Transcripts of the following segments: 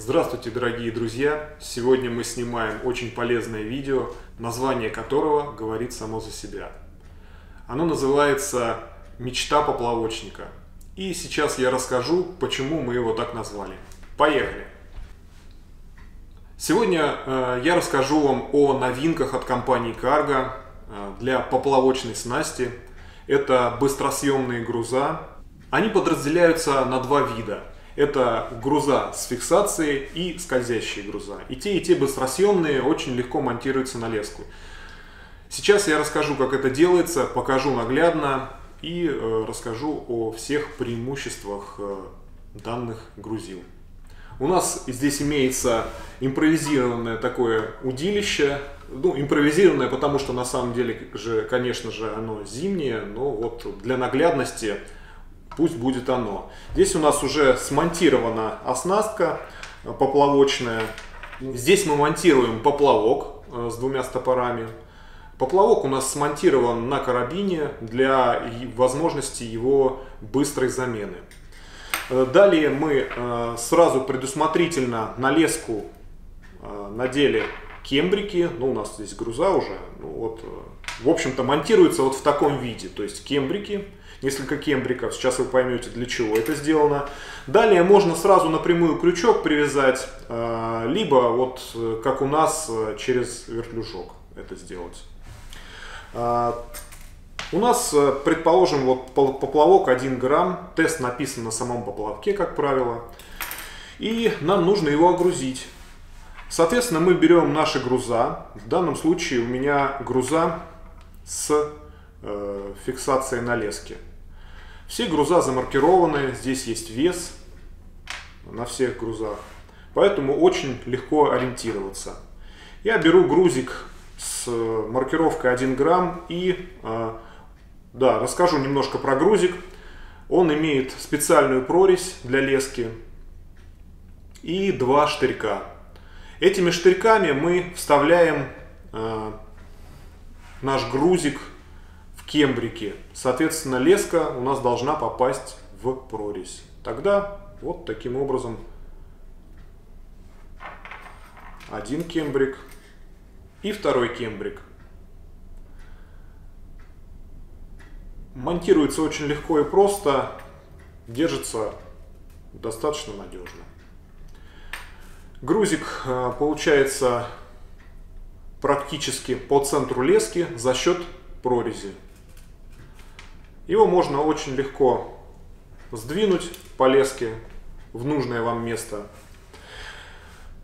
Здравствуйте, дорогие друзья! Сегодня мы снимаем очень полезное видео, название которого говорит само за себя. Оно называется «Мечта поплавочника». И сейчас я расскажу, почему мы его так назвали. Поехали! Сегодня я расскажу вам о новинках от компании Cargo для поплавочной снасти. Это быстросъемные груза. Они подразделяются на два вида. Это груза с фиксацией и скользящие груза. И те быстросъемные очень легко монтируются на леску. Сейчас я расскажу, как это делается, покажу наглядно и расскажу о всех преимуществах данных грузил. У нас здесь имеется импровизированное такое удилище. Ну, импровизированное, потому что на самом деле же, конечно же, оно зимнее, но вот для наглядности пусть будет оно. Здесь у нас уже смонтирована оснастка поплавочная. Здесь мы монтируем поплавок с двумя стопорами. Поплавок у нас смонтирован на карабине для возможности его быстрой замены. Далее мы сразу предусмотрительно на леску надели кембрики. Ну, у нас здесь груза уже. Ну, вот, в общем-то, монтируется вот в таком виде. То есть кембрики. Несколько кембриков, сейчас вы поймете, для чего это сделано. Далее можно сразу напрямую крючок привязать, либо вот как у нас через вертлюжок это сделать. У нас, предположим, вот поплавок 1 грамм, тест написан на самом поплавке, как правило, и нам нужно его огрузить. Соответственно, мы берем наши груза, в данном случае у меня груза с фиксацией на леске. Все груза замаркированы, здесь есть вес на всех грузах, поэтому очень легко ориентироваться. Я беру грузик с маркировкой 1 грамм и да, расскажу немножко про грузик. Он имеет специальную прорезь для лески и два штырька. Этими штырьками мы вставляем наш грузик кембрики. Соответственно, леска у нас должна попасть в прорезь. Тогда вот таким образом один кембрик и второй кембрик. Монтируется очень легко и просто, держится достаточно надежно. Грузик получается практически по центру лески за счет прорези. Его можно очень легко сдвинуть по леске в нужное вам место.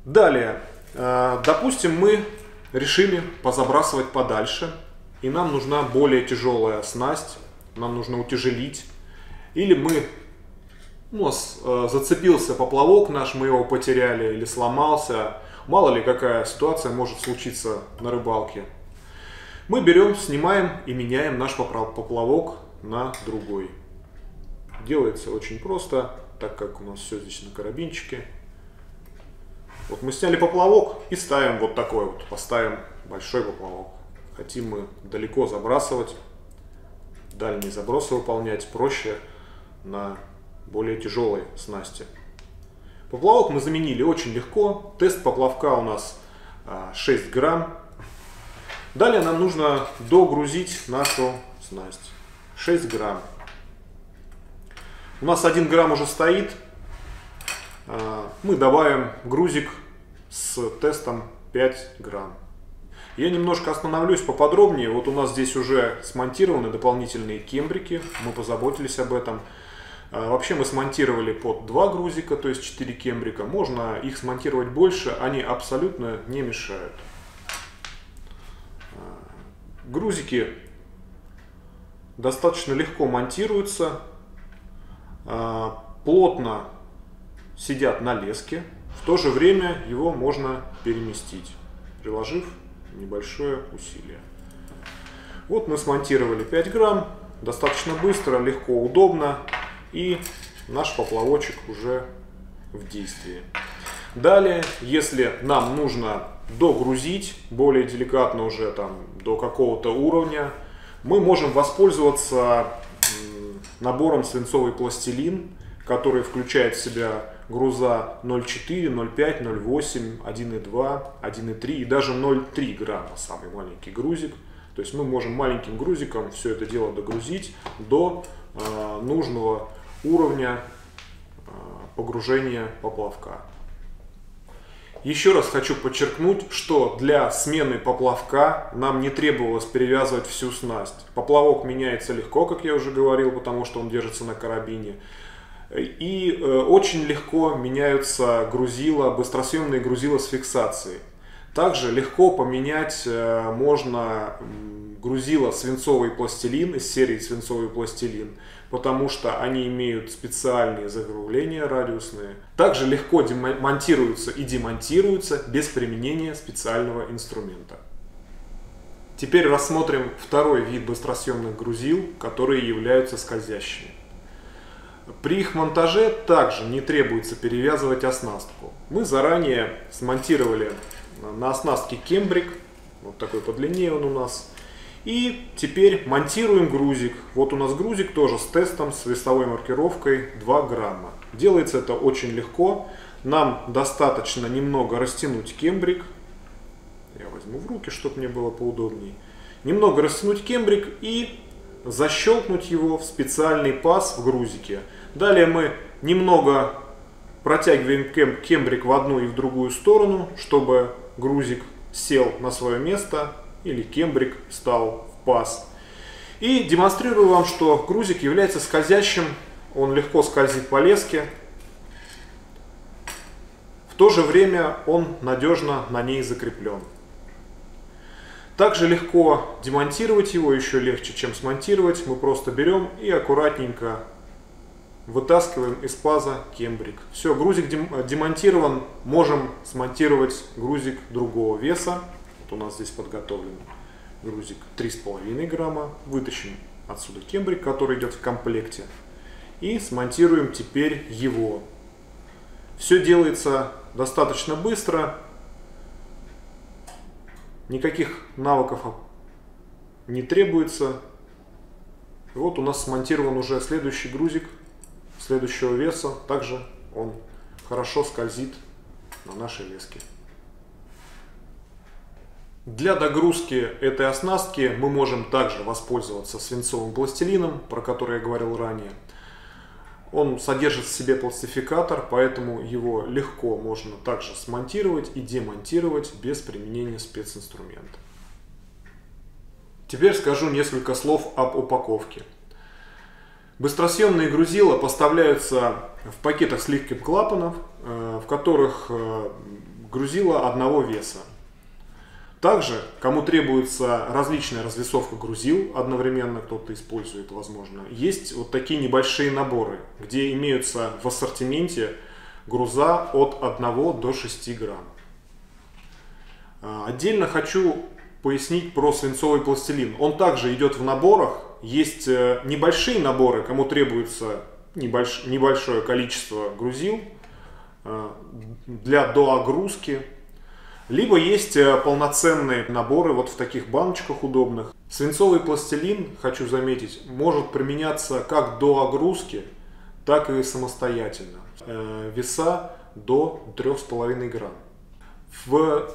Далее, допустим, мы решили позабрасывать подальше, и нам нужна более тяжелая снасть, нам нужно утяжелить. Или у нас зацепился поплавок наш, мы его потеряли или сломался. Мало ли какая ситуация может случиться на рыбалке. Мы берем, снимаем и меняем наш поплавок на другой. Делается очень просто, так как у нас все здесь на карабинчике. Вот мы сняли поплавок и ставим вот такой вот, поставим большой поплавок. Хотим мы далеко забрасывать, дальние забросы выполнять проще на более тяжелой снасти. Поплавок мы заменили очень легко, тест поплавка у нас 6 грамм. Далее нам нужно догрузить нашу снасть. 6 грамм. У нас 1 грамм уже стоит. Мы добавим грузик с тестом 5 грамм. Я немножко остановлюсь поподробнее. Вот у нас здесь уже смонтированы дополнительные кембрики. Мы позаботились об этом. Вообще мы смонтировали под 2 грузика, то есть 4 кембрика. Можно их смонтировать больше, они абсолютно не мешают. Грузики достаточно легко монтируются, плотно сидят на леске, в то же время его можно переместить, приложив небольшое усилие. Вот мы смонтировали 5 грамм, достаточно быстро, легко, удобно, и наш поплавочек уже в действии. Далее, если нам нужно догрузить более деликатно уже там до какого-то уровня, мы можем воспользоваться набором свинцовый пластилин, который включает в себя груза 0,4, 0,5, 0,8, 1,2, 1,3 и даже 0,3 грамма самый маленький грузик. То есть мы можем маленьким грузиком все это дело догрузить до нужного уровня погружения поплавка. Еще раз хочу подчеркнуть, что для смены поплавка нам не требовалось перевязывать всю снасть. Поплавок меняется легко, как я уже говорил, потому что он держится на карабине. И очень легко меняются грузила, быстросъемные грузила с фиксацией. Также легко поменять можно грузила свинцовый пластилин из серии свинцовый пластилин, потому что они имеют специальные закругления радиусные. Также легко монтируются и демонтируются без применения специального инструмента. Теперь рассмотрим второй вид быстросъемных грузил, которые являются скользящими. При их монтаже также не требуется перевязывать оснастку. Мы заранее смонтировали на оснастке кембрик, вот такой подлиннее он у нас. И теперь монтируем грузик. Вот у нас грузик тоже с тестом, с весовой маркировкой 2 грамма. Делается это очень легко. Нам достаточно немного растянуть кембрик. Я возьму в руки, чтобы мне было поудобней. Немного растянуть кембрик и защелкнуть его в специальный паз в грузике. Далее мы немного протягиваем кембрик в одну и в другую сторону, чтобы грузик сел на свое место или кембрик стал в паз. И демонстрирую вам, что грузик является скользящим, он легко скользит по леске. В то же время он надежно на ней закреплен. Также легко демонтировать его, еще легче, чем смонтировать. Мы просто берем и аккуратненько вытаскиваем из паза кембрик. Все, грузик демонтирован, можем смонтировать грузик другого веса. Вот у нас здесь подготовлен грузик 3,5 грамма. Вытащим отсюда кембрик, который идет в комплекте. И смонтируем теперь его. Все делается достаточно быстро. Никаких навыков не требуется. Вот у нас смонтирован уже следующий грузик, следующего веса. Также он хорошо скользит на нашей леске. Для догрузки этой оснастки мы можем также воспользоваться свинцовым пластилином, про который я говорил ранее. Он содержит в себе пластификатор, поэтому его легко можно также смонтировать и демонтировать без применения специнструмента. Теперь скажу несколько слов об упаковке. Быстросъемные грузила поставляются в пакетах с легким клапаном, в которых грузила одного веса. Также, кому требуется различная развесовка грузил, одновременно кто-то использует, возможно, есть вот такие небольшие наборы, где имеются в ассортименте груза от 1 до 6 грамм. Отдельно хочу пояснить про свинцовый пластилин. Он также идет в наборах, есть небольшие наборы, кому требуется небольшое количество грузил для догрузки. Либо есть полноценные наборы вот в таких баночках удобных. Свинцовый пластилин, хочу заметить, может применяться как до огрузки, так и самостоятельно. Веса до 3,5 грамм. В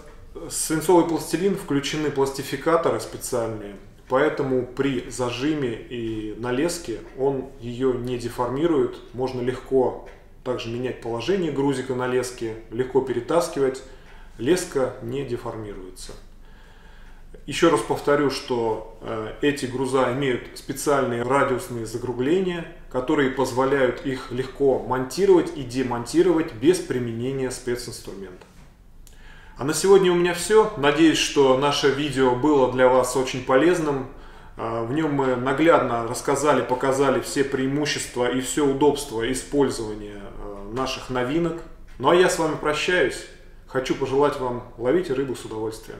свинцовый пластилин включены пластификаторы специальные, поэтому при зажиме и налеске он ее не деформирует. Можно легко также менять положение грузика на леске, легко перетаскивать. Леска не деформируется. Еще раз повторю, что эти груза имеют специальные радиусные закругления, которые позволяют их легко монтировать и демонтировать без применения специнструмента. А на сегодня у меня все. Надеюсь, что наше видео было для вас очень полезным. В нем мы наглядно рассказали, показали все преимущества и все удобства использования наших новинок. Ну а я с вами прощаюсь. Хочу пожелать вам ловить рыбу с удовольствием.